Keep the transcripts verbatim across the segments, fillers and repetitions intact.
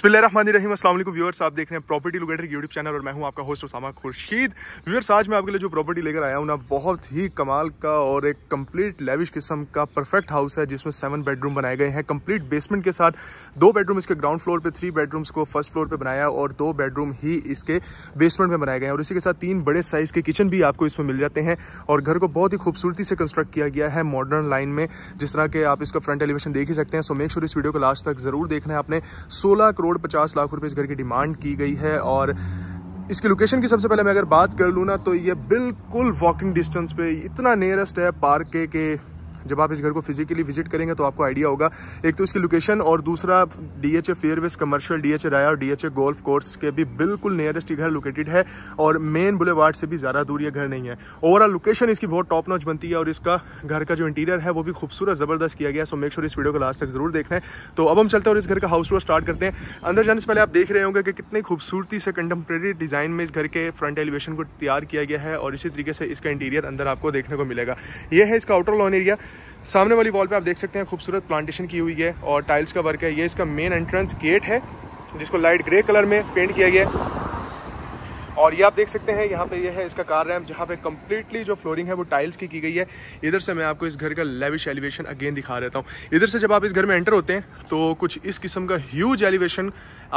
बिस्मिल्लाहिर्रहमानिर्रहीम अस्सलाम वालेकुम व्यूअर्स, आप देख रहे हैं प्रॉपर्टी लोकेटर यूट्यूब चैनल और मैं हूं आपका होस्ट उसामा खुर्शीद। व्यूअर्स, आज मैं आपके लिए जो प्रॉपर्टी लेकर आया हूं ना, बहुत ही कमाल का और एक कंप्लीट लेविश किस्म का परफेक्ट हाउस है जिसमें सेवन बेडरूम बनाए गए हैं कंप्लीट बेसमेंट के साथ। दो बेडरूम इसके ग्राउंड फ्लोर पर, थ्री बेडरूम्स को फर्स्ट फ्लोर पर बनाया और दो बेडरूम ही इसके बेसमेंट में बनाए गए हैं और इसी के साथ तीन बड़े साइज़ के किचन भी आपको इसमें मिल जाते हैं। और घर को बहुत ही खूबसूरती से कंस्ट्रक्ट किया गया है मॉडर्न लाइन में, जिस तरह के आप इसका फ्रंट एलिवेशन देख ही सकते हैं। सो मेक श्योर इस वीडियो को लास्ट तक ज़रूर देखना है। आपने सोलह करोड़ पचास लाख रुपए इस घर की डिमांड की गई है और इसकी लोकेशन की सबसे पहले मैं अगर बात कर लूँ ना, तो ये बिल्कुल वॉकिंग डिस्टेंस पे इतना नियरेस्ट है पार्क के, के जब आप इस घर को फिजिकली विजिट करेंगे तो आपको आइडिया होगा एक तो इसकी लोकेशन और दूसरा डीएचए फेयरवेज कमर्शियल, डीएचए राया और डीएचए गोल्फ कोर्स के भी बिल्कुल नियरेस्ट ही घर लोकेटेड है और मेन बुलेवार्ड से भी ज़्यादा दूर ये घर नहीं है। ओवरऑल लोकेशन इसकी बहुत टॉप नॉच बनती है और इसका घर का जो इंटीरियर है वो भी खूबसूरत ज़बरदस्त किया गया। सो मेक श्योर इस वीडियो को लास्ट तक जरूर देखना है। तो अब हम चलते हैं और इस घर का हाउस टूर स्टार्ट करते हैं। अंदर जाने से पहले आप देख रहे होंगे कि कितनी खूबसूरती से कंटेम्प्रेरी डिज़ाइन में इस घर के फ्रंट एलिवेशन को तैयार किया गया है और इसी तरीके से इसका इंटीरियर अंदर आपको देखने को मिलेगा। यह है इसका आउटर लॉन एरिया। सामने वाली वॉल पे आप देख सकते हैं खूबसूरत प्लांटेशन की हुई है और टाइल्स का वर्क है। ये इसका मेन एंट्रेंस गेट है जिसको लाइट ग्रे कलर में पेंट किया गया है और ये आप देख सकते हैं यहाँ पे ये है इसका कार रैंप, जहाँ पे कम्प्लीटली जो फ्लोरिंग है वो टाइल्स की की गई है। इधर से मैं आपको इस घर का लेविश एलिवेशन अगेन दिखा देता हूँ। इधर से जब आप इस घर में एंटर होते हैं तो कुछ इस किस्म का ह्यूज एलिवेशन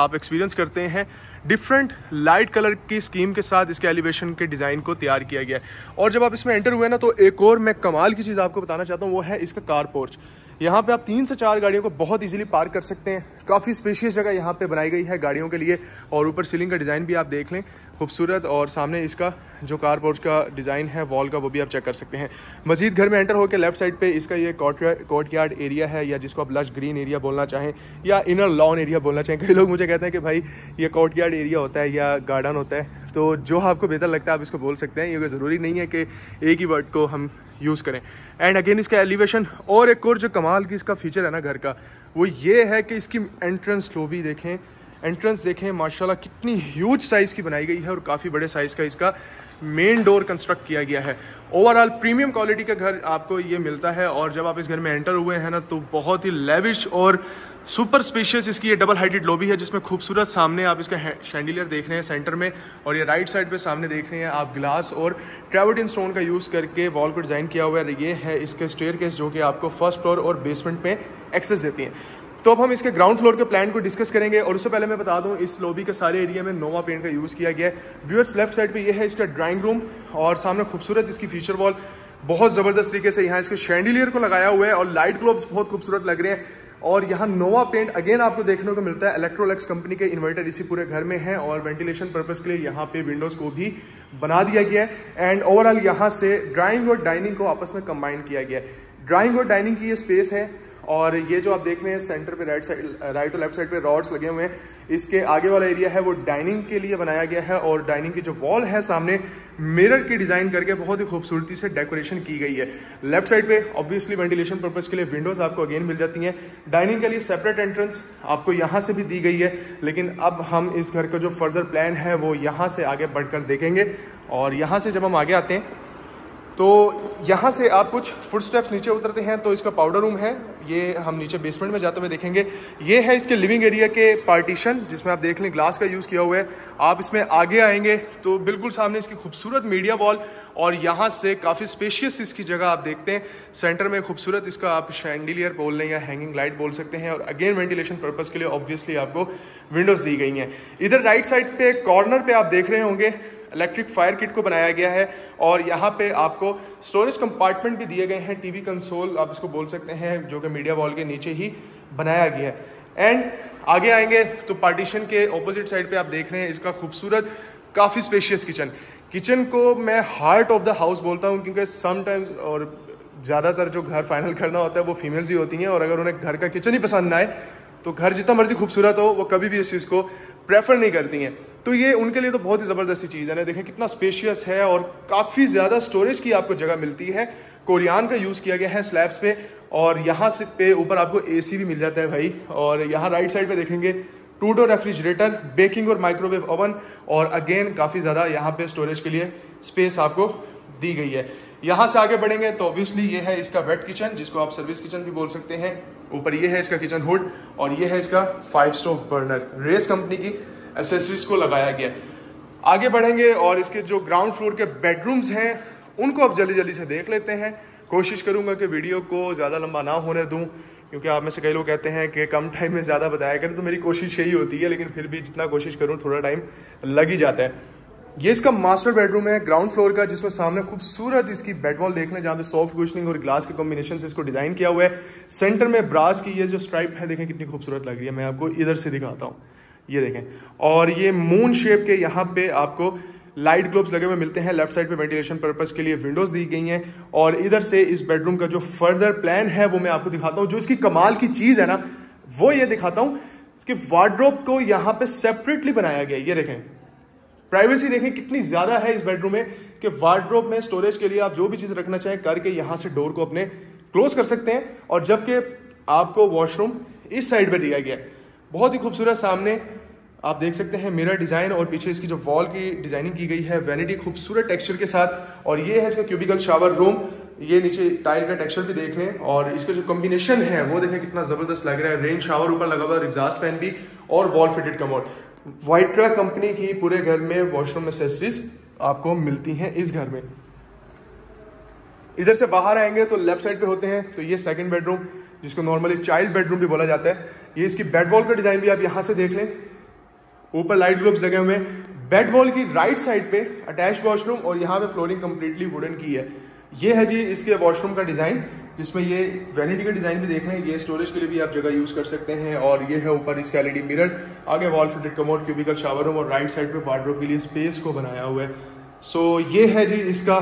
आप एक्सपीरियंस करते हैं। डिफरेंट लाइट कलर की स्कीम के साथ इसके एलिवेशन के डिज़ाइन को तैयार किया गया है। और जब आप इसमें एंटर हुए ना, तो एक और मैं कमाल की चीज़ आपको बताना चाहता हूँ, वो है इसका कार पोर्च। यहाँ पे आप तीन से चार गाड़ियों को बहुत इजीली पार्क कर सकते हैं। काफ़ी स्पेशियस जगह यहाँ पे बनाई गई है गाड़ियों के लिए और ऊपर सीलिंग का डिज़ाइन भी आप देख लें खूबसूरत। और सामने इसका जो कार पोर्च का डिज़ाइन है वॉल का, वो भी आप चेक कर सकते हैं। मजीद घर में एंटर होकर लेफ्ट साइड पे इसका ये कोर्ट यार्ड एरिया है, या जिसको आप लश ग्रीन एरिया बोलना चाहें या इनर लॉन एरिया बोलना चाहें। कई लोग मुझे कहते हैं कि भाई ये कोर्ट यार्ड एरिया होता है या गार्डन होता है, तो जो आपको बेहतर लगता है आप इसको बोल सकते हैं। ये कोई ज़रूरी नहीं है कि एक ही वर्ड को हम यूज़ करें। एंड अगेन इसका एलिवेशन और एक और जो कमाल की इसका फीचर है ना घर का, वो ये है कि इसकी एंट्रेंस लॉबी देखें, एंट्रेंस देखें, माशाल्लाह कितनी ह्यूज साइज़ की बनाई गई है और काफ़ी बड़े साइज़ का इसका मेन डोर कंस्ट्रक्ट किया गया है। ओवरऑल प्रीमियम क्वालिटी का घर आपको ये मिलता है और जब आप इस घर में एंटर हुए हैं ना, तो बहुत ही लेविश और सुपर स्पेशियस इसकी ये डबल हाइटेड लॉबी है, जिसमें खूबसूरत सामने आप इसका शैंडिलियर देख रहे हैं सेंटर में और ये राइट साइड पे सामने देख रहे हैं आप ग्लास और ट्रैवर्टिन स्टोन का यूज़ करके वॉल को डिज़ाइन किया हुआ है। ये है इसके स्टेयरकेस जो कि आपको फर्स्ट फ्लोर और बेसमेंट में एक्सेस देती हैं। तो अब हम इसके ग्राउंड फ्लोर के प्लान को डिस्कस करेंगे और उससे पहले मैं बता दूं इस लॉबी के सारे एरिया में नोवा पेंट का यूज़ किया गया है। व्यूअर्स, लेफ्ट साइड पे ये है इसका ड्राइंग रूम और सामने खूबसूरत इसकी फीचर वॉल, बहुत ज़बरदस्त तरीके से यहाँ इसके शैंडिलियर को लगाया हुआ है और लाइट ग्लोब्स बहुत खूबसूरत लग रहे हैं। और यहाँ नोवा पेंट अगेन आपको देखने को मिलता है। इलेक्ट्रोलक्स कंपनी के इन्वर्टर इसी पूरे घर में हैं और वेंटिलेशन पर्पस के लिए यहाँ पे विंडोज़ को भी बना दिया गया है। एंड ओवरऑल यहाँ से ड्राइंग और डाइनिंग को आपस में कंबाइन किया गया है। ड्राइंग और डाइनिंग की ये स्पेस है और ये जो आप देख रहे हैं सेंटर पे राइट साइड, राइट और लेफ्ट साइड पे रॉड्स लगे हुए हैं। इसके आगे वाला एरिया है वो डाइनिंग के लिए बनाया गया है और डाइनिंग की जो वॉल है सामने मिरर की डिज़ाइन करके बहुत ही खूबसूरती से डेकोरेशन की गई है। लेफ्ट साइड पे ऑब्वियसली वेंटिलेशन पर्पस के लिए विंडोज़ आपको अगेन मिल जाती हैं। डाइनिंग के लिए सेपरेट एंट्रेंस आपको यहाँ से भी दी गई है, लेकिन अब हम इस घर का जो फर्दर प्लान है वो यहाँ से आगे बढ़ कर देखेंगे। और यहाँ से जब हम आगे आते हैं तो यहाँ से आप कुछ फुट स्टेप्स नीचे उतरते हैं तो इसका पाउडर रूम है, ये हम नीचे बेसमेंट में जाते हुए देखेंगे। ये है इसके लिविंग एरिया के पार्टीशन, जिसमें आप देख लें ग्लास का यूज़ किया हुआ है। आप इसमें आगे आएंगे तो बिल्कुल सामने इसकी खूबसूरत मीडिया वॉल और यहाँ से काफ़ी स्पेशियस इसकी जगह आप देखते हैं। सेंटर में खूबसूरत इसका आप शैंडिलियर बोल लें या हैंगिंग लाइट बोल सकते हैं और अगेन वेंटिलेशन पर्पज़ के लिए ऑब्वियसली आपको विंडोज़ दी गई हैं। इधर राइट साइड पे कॉर्नर पे आप देख रहे होंगे इलेक्ट्रिक फायर किट को बनाया गया है और यहाँ पे आपको स्टोरेज कंपार्टमेंट भी दिए गए हैं। टीवी कंसोल आप इसको बोल सकते हैं, जो कि मीडिया वॉल के नीचे ही बनाया गया है। एंड आगे आएंगे तो पार्टीशन के ऑपोजिट साइड पे आप देख रहे हैं इसका खूबसूरत काफ़ी स्पेशियस किचन। किचन को मैं हार्ट ऑफ द हाउस बोलता हूँ क्योंकि समटाइम्स और ज़्यादातर जो घर फाइनल करना होता है वो फीमेल्स ही होती हैं और अगर उन्हें घर का किचन ही पसंद ना आए तो घर जितना मर्जी खूबसूरत हो वो कभी भी इस चीज़ को प्रेफर नहीं करती हैं। तो ये उनके लिए तो बहुत ही ज़बरदस्ती चीज़ है ना। देखें कितना स्पेशियस है और काफ़ी ज़्यादा स्टोरेज की आपको जगह मिलती है। कोरियान का यूज़ किया गया है स्लैब्स पे और यहाँ से पे ऊपर आपको एसी भी मिल जाता है भाई। और यहाँ राइट साइड पे देखेंगे टू डोर रेफ्रिजरेटर, बेकिंग और माइक्रोवेव ओवन और अगेन काफ़ी ज़्यादा यहाँ पे स्टोरेज के लिए स्पेस आपको दी गई है। यहाँ से आगे बढ़ेंगे तो ऑब्वियसली ये है इसका वेट किचन, जिसको आप सर्विस किचन भी बोल सकते हैं। ऊपर ये है इसका किचन हुड और ये है इसका फाइव स्टोव बर्नर, रेस कंपनी की एसेसरीज को लगाया गया। आगे बढ़ेंगे और इसके जो ग्राउंड फ्लोर के बेडरूम्स हैं उनको आप जल्दी जल्दी से देख लेते हैं। कोशिश करूंगा कि वीडियो को ज़्यादा लंबा ना होने दूं, क्योंकि आप में से कई लोग कहते हैं कि कम टाइम में ज़्यादा बताया करें, तो मेरी कोशिश यही होती है, लेकिन फिर भी जितना कोशिश करूं थोड़ा टाइम लग ही जाता है। ये इसका मास्टर बेडरूम है ग्राउंड फ्लोर का, जिसमें सामने खूबसूरत इसकी बेडवॉल देख लें, जहाँ पे सॉफ्ट कुशनिंग और ग्लास के कॉम्बिनेशन से इसको डिज़ाइन किया हुआ है। सेंटर में ब्रास की ये जो स्ट्राइप है देखें कितनी खूबसूरत लग रही है, मैं आपको इधर से दिखाता हूँ, ये देखें। और ये मून शेप के यहाँ पे आपको लाइट ग्लोब्स लगे हुए मिलते हैं। लेफ्ट साइड पे वेंटिलेशन पर्पस के लिए विंडोज दी गई हैं और इधर से इस बेडरूम का जो फर्दर प्लान है वो मैं आपको दिखाता हूँ। जो इसकी कमाल की चीज़ है ना वो ये दिखाता हूँ कि वार्डरोब को यहाँ पे सेपरेटली बनाया गया है। ये देखें, प्राइवेसी देखें कितनी ज़्यादा है इस बेडरूम में कि वार्डरोब में स्टोरेज के लिए आप जो भी चीज़ रखना चाहें करके यहाँ से डोर को अपने क्लोज कर सकते हैं। और जबकि आपको वॉशरूम इस साइड पर दिया गया है, बहुत ही खूबसूरत। सामने आप देख सकते हैं मिरर डिज़ाइन और पीछे इसकी जो वॉल की डिज़ाइनिंग की गई है वैनिटी खूबसूरत टेक्सचर के साथ। और ये है इसका क्यूबिकल शावर रूम, ये नीचे टाइल का टेक्सचर भी देख लें और इसका जो कॉम्बिनेशन है वो देखें कितना ज़बरदस्त लग रहा है। रेन शावर ऊपर लगा हुआ, एग्जॉस्ट फैन भी और wall fitted commode. Vitra company की पूरे घर में वॉशरूम एक्सेसरीज आपको मिलती हैं इस घर में। इधर से बाहर आएंगे तो लेफ्ट साइड पर होते हैं तो ये सेकेंड बेडरूम, जिसको नॉर्मली चाइल्ड बेडरूम भी बोला जाता है। ये इसकी बेड वॉल का डिज़ाइन भी आप यहाँ से देख लें, ऊपर लाइट ग्लोब्स लगे हुए हैं। बेड वॉल की राइट साइड पे अटैच वॉशरूम और यहाँ पे फ्लोरिंग कम्प्लीटली वुडन की है। ये है जी इसके वॉशरूम का डिज़ाइन, जिसमें ये वैनिटी का डिज़ाइन भी देख लें। ये स्टोरेज के लिए भी आप जगह यूज़ कर सकते हैं। और ये है ऊपर इसका एलईडी मिरर, आगे wall fitted commode, cubicle shower room और राइट साइड पर वार्डरोब के लिए स्पेस को बनाया हुआ है। सो ये है जी इसका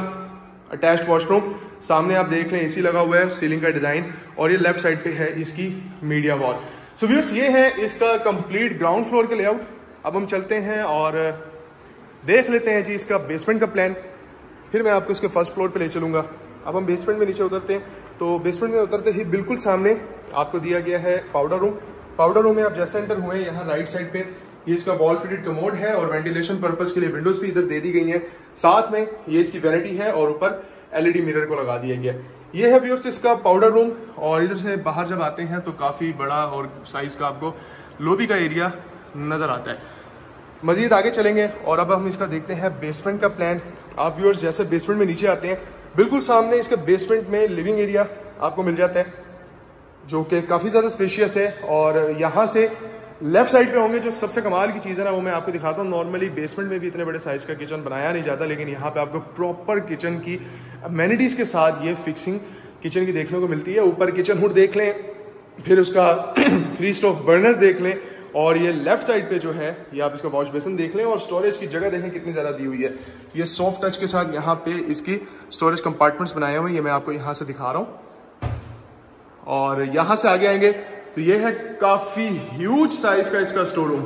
अटैच वॉशरूम। सामने आप देख लें एसी लगा हुआ है, सीलिंग का डिज़ाइन और ये लेफ्ट साइड पे है इसकी मीडिया वॉल। सो व्यूअर्स, ये है इसका कंप्लीट ग्राउंड फ्लोर के लेआउट। अब हम चलते हैं और देख लेते हैं जी इसका बेसमेंट का प्लान, फिर मैं आपको इसके फर्स्ट फ्लोर पे ले चलूँगा। अब हम बेसमेंट में नीचे उतरते हैं तो बेसमेंट में उतरते ही बिल्कुल सामने आपको दिया गया है पाउडर रूम। पाउडर रूम में आप जैसे एंटर हुए यहाँ राइट साइड पे ये इसका वॉल फिटेड कमोड है और वेंटिलेशन पर्पज़ के लिए विंडोज़ भी इधर दे दी गई हैं। साथ में ये इसकी वैनिटी है और ऊपर एलईडी मिरर को लगा दिया गया। ये है व्यूअर्स इसका पाउडर रूम। और इधर से बाहर जब आते हैं तो काफ़ी बड़ा और साइज़ का आपको लॉबी का एरिया नज़र आता है। मज़ीद आगे चलेंगे और अब हम इसका देखते हैं बेसमेंट का प्लान। आप व्यूअर्स जैसे बेसमेंट में नीचे आते हैं बिल्कुल सामने इसके बेसमेंट में लिविंग एरिया आपको मिल जाता है, जो कि काफ़ी ज़्यादा स्पेशियस है। और यहाँ से लेफ़्ट साइड पे होंगे। जो सबसे कमाल की चीज़ है ना वो मैं आपको दिखाता हूँ। नॉर्मली बेसमेंट में भी इतने बड़े साइज़ का किचन बनाया नहीं जाता, लेकिन यहाँ पर आपको प्रॉपर किचन की अमेनिटीज़ के साथ ये फिक्सिंग किचन की देखने को मिलती है। ऊपर किचन हुड देख लें, फिर उसका थ्री स्टोव बर्नर देख लें और ये लेफ्ट साइड पे जो है ये आप इसका वॉश बेसिन देख लें और स्टोरेज की जगह देखें कितनी ज़्यादा दी हुई है। ये सॉफ्ट टच के साथ यहाँ पे इसकी स्टोरेज कंपार्टमेंट्स बनाए हुए हैं, ये मैं आपको यहाँ से दिखा रहा हूँ। और यहाँ से आगे आएंगे तो ये है काफ़ी ह्यूज साइज़ का इसका स्टोर रूम।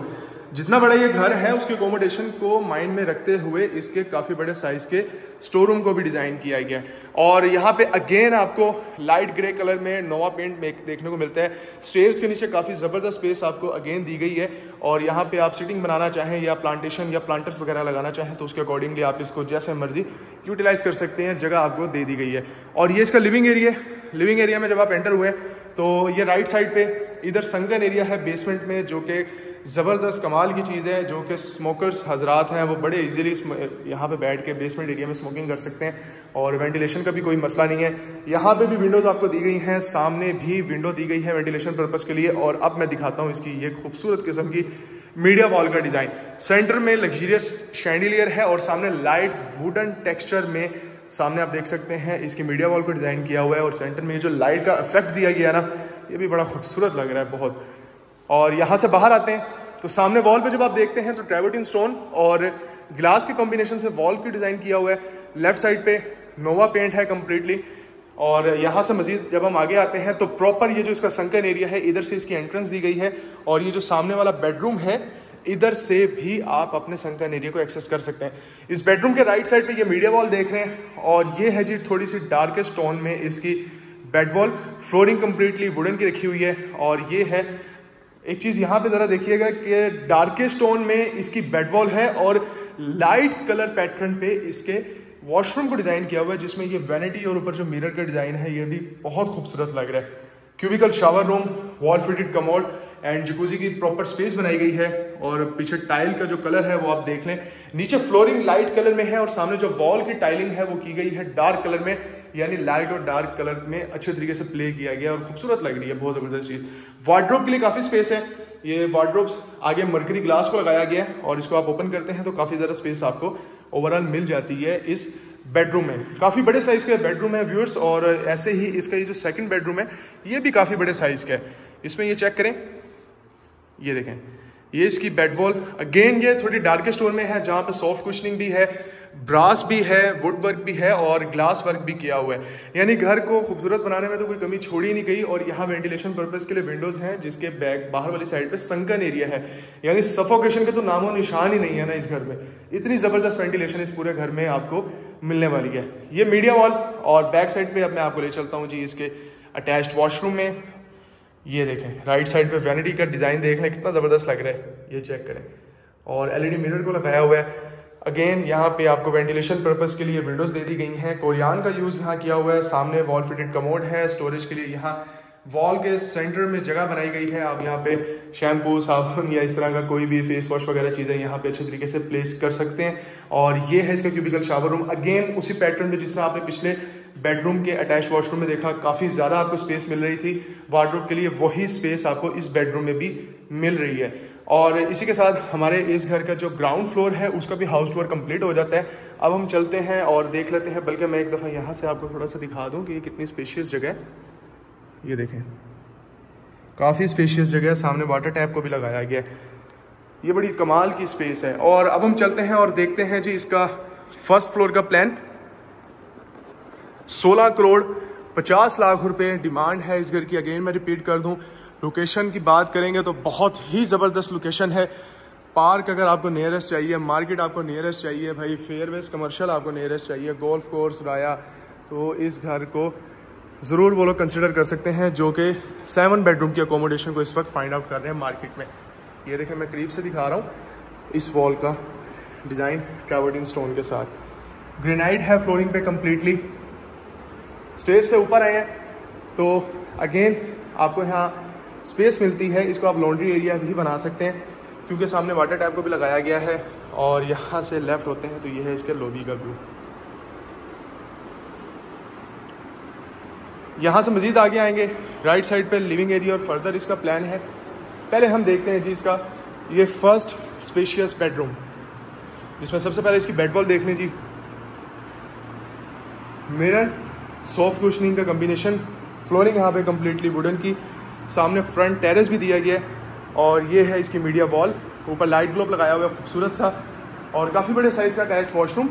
जितना बड़ा ये घर है उसके अकोमोडेशन को माइंड में रखते हुए इसके काफ़ी बड़े साइज़ के स्टोर रूम को भी डिज़ाइन किया गया। और यहाँ पे अगेन आपको लाइट ग्रे कलर में नोवा पेंट में देखने को मिलता है। स्टेयर्स के नीचे काफ़ी ज़बरदस्त स्पेस आपको अगेन दी गई है। और यहाँ पे आप सिटिंग बनाना चाहें या प्लांटेशन या प्लांटर्स वगैरह लगाना चाहें तो उसके अकॉर्डिंगली आप इसको जैसे मर्जी यूटिलाइज़ कर सकते हैं, जगह आपको दे दी गई है। और ये इसका लिविंग एरिया, लिविंग एरिया में जब आप एंटर हुए तो ये राइट साइड पर इधर संगन एरिया है बेसमेंट में, जो कि ज़बरदस्त कमाल की चीज़ है। जो कि स्मोकर्स हजरात हैं वो बड़े इजीली यहाँ पे बैठ के बेसमेंट एरिया में स्मोकिंग कर सकते हैं और वेंटिलेशन का भी कोई मसला नहीं है। यहाँ पे भी विंडोज़ आपको दी गई हैं, सामने भी विंडो दी गई है वेंटिलेशन पर्पज़ के लिए। और अब मैं दिखाता हूँ इसकी ये खूबसूरत किस्म की मीडिया वॉल का डिज़ाइन। सेंटर में लग्जरियस शैंडिलियर है और सामने लाइट वुडन टेक्स्चर में सामने आप देख सकते हैं इसकी मीडिया वॉल को डिज़ाइन किया हुआ है। और सेंटर में जो लाइट का इफेक्ट दिया गया ना ये भी बड़ा खूबसूरत लग रहा है बहुत। और यहाँ से बाहर आते हैं तो सामने वॉल पे जब आप देखते हैं तो ट्रैवर्टिन स्टोन और ग्लास के कॉम्बिनेशन से वॉल की डिज़ाइन किया हुआ है। लेफ़्ट साइड पे नोवा पेंट है कम्प्लीटली। और यहाँ से मज़ीद जब हम आगे आते हैं तो प्रॉपर ये जो इसका संकन एरिया है इधर से इसकी एंट्रेंस दी गई है। और ये जो सामने वाला बेडरूम है इधर से भी आप अपने संकन एरिया को एक्सेस कर सकते हैं। इस बेडरूम के राइट साइड पर ये मीडिया वॉल देख रहे हैं और ये है जी थोड़ी सी डार्केस्ट टोन में इसकी bed wall. Flooring completely wooden की रखी हुई है। और ये है एक चीज़ यहाँ पे ज़रा देखिएगा कि डार्केस्ट टोन में इसकी बेड वॉल है और लाइट कलर पैटर्न पे इसके वॉशरूम को डिज़ाइन किया हुआ है जिसमें ये वैनिटी और ऊपर जो मिरर का डिज़ाइन है ये भी बहुत खूबसूरत लग रहा है। Cubicle shower room, wall fitted commode and jacuzzi की प्रॉपर स्पेस बनाई गई है और पीछे टाइल का जो कलर है वो आप देख लें। नीचे फ्लोरिंग लाइट कलर में है और सामने जो वॉल की टाइलिंग है वो की गई है डार्क कलर में, यानी लाइट और डार्क कलर में अच्छे तरीके से प्ले किया गया और खूबसूरत लग रही है, बहुत ज़बरदस्त चीज़। वार्डरोब के लिए काफ़ी स्पेस है, ये वार्डरोब्स आगे मर्करी ग्लास को लगाया गया है और इसको आप ओपन करते हैं तो काफ़ी ज़्यादा स्पेस आपको ओवरऑल मिल जाती है इस बेडरूम में। काफ़ी बड़े साइज़ के बेडरूम है व्यूअर्स, और ऐसे ही इसका ये जो सेकंड बेडरूम है ये भी काफ़ी बड़े साइज़ का है। इसमें ये चेक करें, ये देखें, ये इसकी बेड वॉल अगेन ये थोड़ी डार्क स्टोर में है जहाँ पे सॉफ्ट कुशनिंग भी है, ब्रास भी है, वुड वर्क भी है और ग्लास वर्क भी किया हुआ है, यानी घर को खूबसूरत बनाने में तो कोई कमी छोड़ी नहीं गई। और यहाँ वेंटिलेशन पर्पज़ के लिए विंडोज़ हैं जिसके बैक बाहर वाली साइड पे संकन एरिया है, यानी सफोकेशन का तो नामो निशान ही नहीं है ना इस घर में, इतनी ज़बरदस्त वेंटिलेशन इस पूरे घर में आपको मिलने वाली है। ये मीडिया वॉल और बैक साइड पर अब मैं आपको ले चलता हूँ जी इसके अटैच्ड वॉशरूम में। ये देखें राइट साइड पे वैनिटी का डिज़ाइन देख लें कितना ज़बरदस्त लग रहा है, ये चेक करें, और एलईडी मिरर को लगाया हुआ है। अगेन यहाँ पे आपको वेंटिलेशन पर्पज़ के लिए विंडोज़ दे दी गई हैं, कोरियान का यूज़ यहाँ किया हुआ है। सामने वॉल फिटेड कमोड है, स्टोरेज के लिए यहाँ वॉल के सेंटर में जगह बनाई गई है, आप यहाँ पे शैम्पू, साबुन या इस तरह का कोई भी फेस वॉश वगैरह चीज़ें यहाँ पे अच्छे तरीके से प्लेस कर सकते हैं। और ये है इसका क्यूबिकल शावर रूम, अगेन उसी पैटर्न में जिसमें आपने पिछले बेडरूम के अटैच वॉशरूम में देखा, काफ़ी ज़्यादा आपको स्पेस मिल रही थी वार्डरोब के लिए, वही स्पेस आपको इस बेडरूम में भी मिल रही है। और इसी के साथ हमारे इस घर का जो ग्राउंड फ्लोर है उसका भी हाउस टूर कंप्लीट हो जाता है। अब हम चलते हैं और देख लेते हैं, बल्कि मैं एक दफ़ा यहाँ से आपको थोड़ा सा दिखा दूँ कि ये कितनी स्पेशियस जगह है। ये देखें काफ़ी स्पेशियस जगह है, सामने वाटर टैप को भी लगाया गया है, ये बड़ी कमाल की स्पेस है। और अब हम चलते हैं और देखते हैं जी इसका फर्स्ट फ्लोर का प्लान। सोलह करोड़ पचास लाख रुपए डिमांड है इस घर की। अगेन मैं रिपीट कर दूं, लोकेशन की बात करेंगे तो बहुत ही ज़बरदस्त लोकेशन है। पार्क अगर आपको नियरेस्ट चाहिए, मार्केट आपको नियरेस्ट चाहिए, भाई फेयरवेज कमर्शियल आपको नियरेस्ट चाहिए, गोल्फ कोर्स, राया, तो इस घर को ज़रूर वो लोग कंसिडर कर सकते हैं जो कि सेवन बेडरूम की अकोमोडेशन को इस वक्त फाइंड आउट कर रहे हैं मार्केट में। ये देखें मैं करीब से दिखा रहा हूँ, इस वॉल का डिज़ाइन ट्रैवर्टिन स्टोन के साथ, ग्रेनाइट है फ्लोरिंग पे कम्प्लीटली। स्टेयर से ऊपर आए हैं तो अगेन आपको यहाँ स्पेस मिलती है, इसको आप लॉन्ड्री एरिया भी बना सकते हैं क्योंकि सामने वाटर टैप को भी लगाया गया है। और यहाँ से लेफ़्ट होते हैं तो ये है इसके लॉबी का व्यू। यहाँ से मज़ीद आगे आएंगे, राइट साइड पे लिविंग एरिया और फर्दर इसका प्लान है। पहले हम देखते हैं जी इसका ये फर्स्ट स्पेशियस बेडरूम, जिसमें सबसे पहले इसकी बेड वॉल देख लें जी, मिरर, सॉफ्ट कुशनिंग का कम्बिनेशन, फ्लोरिंग यहाँ पे कम्प्लीटली वुडन की, सामने फ्रंट टेरेस भी दिया गया है। और ये है इसकी मीडिया वॉल, ऊपर लाइट ग्लोब लगाया हुआ है खूबसूरत सा, और काफ़ी बड़े साइज़ का अटैच्ड वॉशरूम,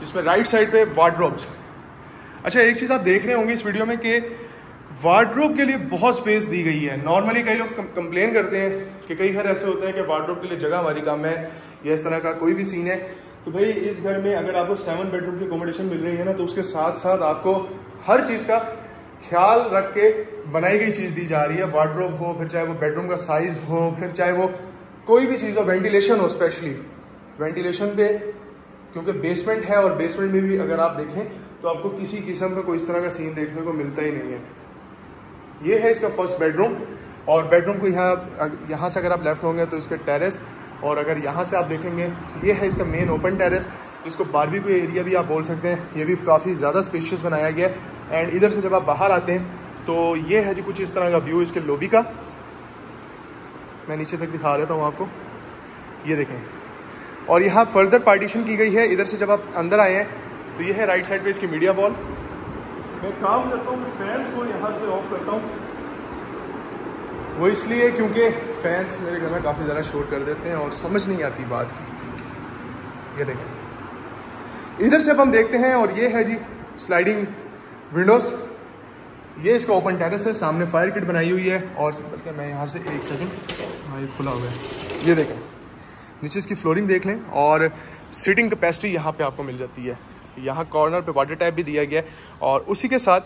जिसमें राइट साइड पे वार्डरोब्स। अच्छा एक चीज़ आप देख रहे होंगे इस वीडियो में कि वार्डरोब के लिए बहुत स्पेस दी गई है। नॉर्मली कई लोग कंप्लेन करते हैं कि कई घर ऐसे होते हैं कि वार्डरोब के लिए जगह हमारी कम है या इस तरह का कोई भी सीन है, तो भाई इस घर में अगर आपको सेवन बेडरूम की अकोमोडेशन मिल रही है ना, तो उसके साथ साथ आपको हर चीज़ का ख्याल रख के बनाई गई चीज़ दी जा रही है। वार्डरोब हो, फिर चाहे वो बेडरूम का साइज़ हो, फिर चाहे वो कोई भी चीज़ हो, वेंटिलेशन हो, स्पेशली वेंटिलेशन पे क्योंकि बेसमेंट है और बेसमेंट में भी अगर आप देखें तो आपको किसी किस्म का कोई इस तरह का सीन देखने को मिलता ही नहीं है। ये है इसका फर्स्ट बेडरूम, और बेडरूम को यहाँ यहाँ से अगर आप लेफ्ट होंगे तो इसके टेरेस, और अगर यहाँ से आप देखेंगे तो ये है इसका मेन ओपन टेरेस, इसको बारबेक्यू एरिया भी आप बोल सकते हैं, ये भी काफ़ी ज़्यादा स्पेशियस बनाया गया है। एंड इधर से जब आप बाहर आते हैं तो ये है जी कुछ इस तरह का व्यू इसके लॉबी का, मैं नीचे तक दिखा देता हूँ आपको, ये देखें। और यहाँ फर्दर पार्टीशन की गई है, इधर से जब आप अंदर आए हैं तो ये है राइट साइड पर इसकी मीडिया वॉल। मैं काम करता हूँ फैंस को यहाँ से ऑफ करता हूँ, वो इसलिए क्योंकि फैंस मेरे घर में काफ़ी ज़्यादा शोर कर देते हैं और समझ नहीं आती बात की। ये देखें इधर से अब हम देखते हैं, और ये है जी स्लाइडिंग विंडोज़, ये इसका ओपन टेरेस है, सामने फायर किट बनाई हुई है। और बल्कि मैं यहाँ से एक सेकंड, हाँ ये खुला हुआ है, ये देखें नीचे इसकी फ्लोरिंग देख लें, और सीटिंग कैपेसिटी यहाँ पर आपको मिल जाती है, यहाँ कॉर्नर पर वाटर टैप भी दिया गया है और उसी के साथ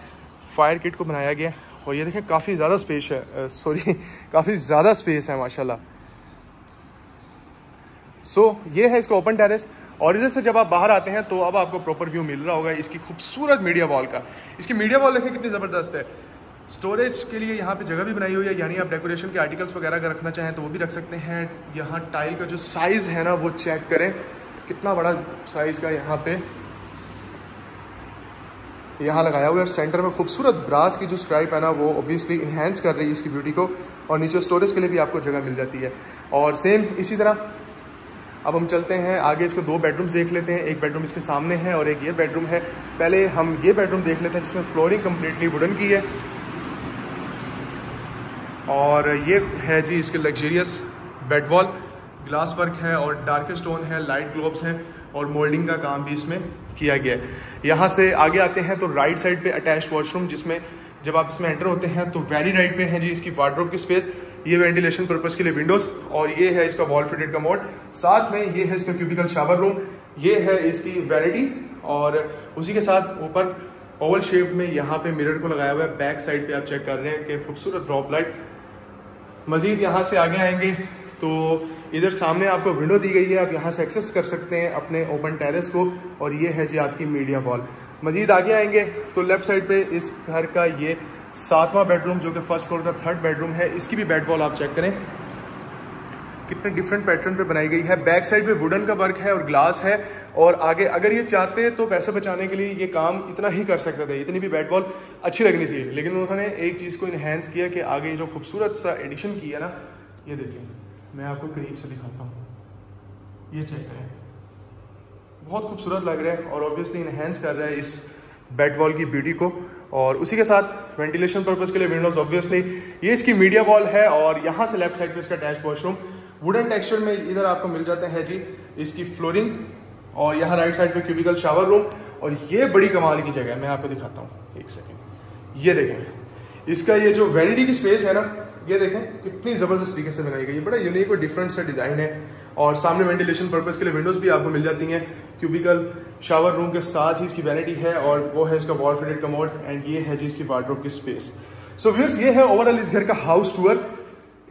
फायर किट को बनाया गया है। और ये देखें काफ़ी ज़्यादा स्पेस है, सॉरी काफ़ी ज़्यादा स्पेस है माशाल्लाह। सो so, ये है इसका ओपन टेरेस। और इधर से जब आप बाहर आते हैं तो अब आपको प्रॉपर व्यू मिल रहा होगा इसकी खूबसूरत मीडिया वॉल का। इसकी मीडिया वॉल देखें कितनी ज़बरदस्त है। स्टोरेज के लिए यहाँ पे जगह भी बनाई हुई है, यानी आप डेकोरेशन के आर्टिकल्स वगैरह अगर रखना चाहें तो वो भी रख सकते हैं। यहाँ टाइल का जो साइज़ है ना वो चेक करें कितना बड़ा साइज़ का यहाँ पे यहाँ लगाया हुआ है। सेंटर में खूबसूरत ब्रास की जो स्ट्राइप है ना वो ऑब्वियसली इन्हेंस कर रही है इसकी ब्यूटी को। और नीचे स्टोरेज के लिए भी आपको जगह मिल जाती है। और सेम इसी तरह अब हम चलते हैं आगे, इसको दो बेडरूम्स देख लेते हैं। एक बेडरूम इसके सामने है और एक ये बेडरूम है। पहले हम ये बेडरूम देख लेते हैं जिसमें फ्लोरिंग कम्प्लीटली वुडन की है। और ये है जी इसके लग्जरियस बेडवॉल, ग्लास वर्क है और डार्क स्टोन है, लाइट ग्लोब्स हैं और मोल्डिंग का काम भी इसमें किया गया है। यहाँ से आगे आते हैं तो राइट साइड पे अटैच वॉशरूम, जिसमें जब आप इसमें एंटर होते हैं तो वेरी राइट पे है जी इसकी वार्डरोब की स्पेस। ये वेंटिलेशन पर्पस के लिए विंडोज़ और ये है इसका वॉल फिटेड कमोड। साथ में ये है इसका क्यूबिकल शावर रूम, ये है इसकी वैनिटी और उसी के साथ ऊपर ओवल शेप में यहाँ पे मिरर को लगाया हुआ है। बैक साइड पे आप चेक कर रहे हैं कि खूबसूरत ड्रॉप लाइट। मज़ीद यहाँ से आगे आएंगे तो इधर सामने आपको विंडो दी गई है, आप यहाँ से एक्सेस कर सकते हैं अपने ओपन टेरेस को। और ये है जी आपकी मीडिया वॉल। मज़ीद आगे आएंगे तो लेफ़्ट साइड पे इस घर का ये सातवां बेडरूम जो कि फर्स्ट फ्लोर का थर्ड बेडरूम है, इसकी भी बेड वॉल आप चेक करें कितने डिफरेंट पैटर्न पे बनाई गई है। बैक साइड पे वुडन का वर्क है और ग्लास है। और आगे अगर ये चाहते तो पैसे बचाने के लिए ये काम इतना ही कर सकते थे, इतनी भी बेड वॉल अच्छी लगनी थी, लेकिन उन्होंने एक चीज़ को इन्हेंस किया कि आगे जो खूबसूरत सा एडिशन किया ना, ये देखिए मैं आपको करीब से दिखाता हूँ, ये चेक करें बहुत खूबसूरत लग रहा है और ऑब्वियसली इन्हेंस कर रहा है इस बेड वॉल की ब्यूटी को। और उसी के साथ वेंटिलेशन पर्पज़ के लिए विंडोज़ ऑब्वियसली। ये इसकी मीडिया वॉल है और यहाँ से लेफ्ट साइड पर इसका अटैच वॉशरूम वुडन टेक्सचर में इधर आपको मिल जाता है जी इसकी फ्लोरिंग। और यहाँ राइट साइड पे क्यूबिकल शावर रूम और ये बड़ी कमाल की जगह है, मैं आपको दिखाता हूँ एक सेकेंड। ये देखें इसका ये जो वैनिटी की स्पेस है ना, ये देखें कितनी ज़बरदस्त तरीके से बनाई गई है, बड़ा यूनिक और डिफरेंट सा डिज़ाइन है। और सामने वेंटिलेशन पर्पज़ के लिए विंडोज़ भी आपको मिल जाती हैं क्यूबिकल शावर रूम के साथ ही इसकी वैनिटी है और वो है इसका वॉल फिटेड कमोड एंड ये है जी इसकी वार्डरोब की स्पेस। सो व्यूअर्स, ये है ओवरऑल इस घर का हाउस टूअर।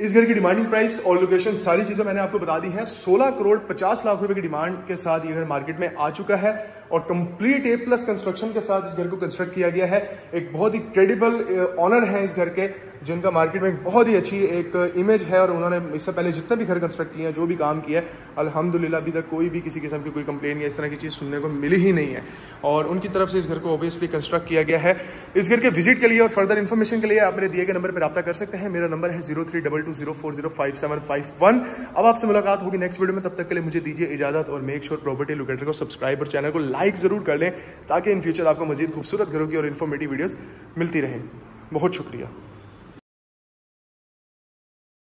इस घर की डिमांडिंग प्राइस और लोकेशन सारी चीज़ें मैंने आपको बता दी हैं। सोलह करोड़ पचास लाख रुपए की डिमांड के साथ ये घर मार्केट में आ चुका है और कंप्लीट ए प्लस कंस्ट्रक्शन के साथ इस घर को कंस्ट्रक्ट किया गया है। एक बहुत ही क्रेडिबल ऑनर है इस घर के, जिनका मार्केट में बहुत ही अच्छी एक इमेज है और उन्होंने इससे पहले जितने भी घर कंस्ट्रक्ट किए हैं, जो भी काम किया है, अल्हम्दुलिल्लाह अभी तक कोई भी किसी किस्म की कोई कंप्लेन या इस तरह की चीज़ सुनने को मिली ही नहीं है। और उनकी तरफ से इस घर को ऑब्वियसली कंस्ट्रक्ट किया गया है। इस घर के विजिट के लिए और फर्दर इन्फॉर्मेशन के लिए आप मेरे दिए गए नंबर पर रब्ता कर सकते हैं। मेरा नंबर है zero three double two zero four zero five seven five one. अब आपसे मुलाकात होगी नेक्स्ट वीडियो में, तब तक के लिए मुझे दीजिए इजाजत और मेक श्योर प्रॉपर्टी लोकेटर को सब्सक्राइब और चैनल को लाइक जरूर कर लें ताकि इन फ्यूचर आपको मजीद खूबसूरत घरों की और इन्फॉर्मेटिव वीडियोस मिलती रहें। बहुत शुक्रिया।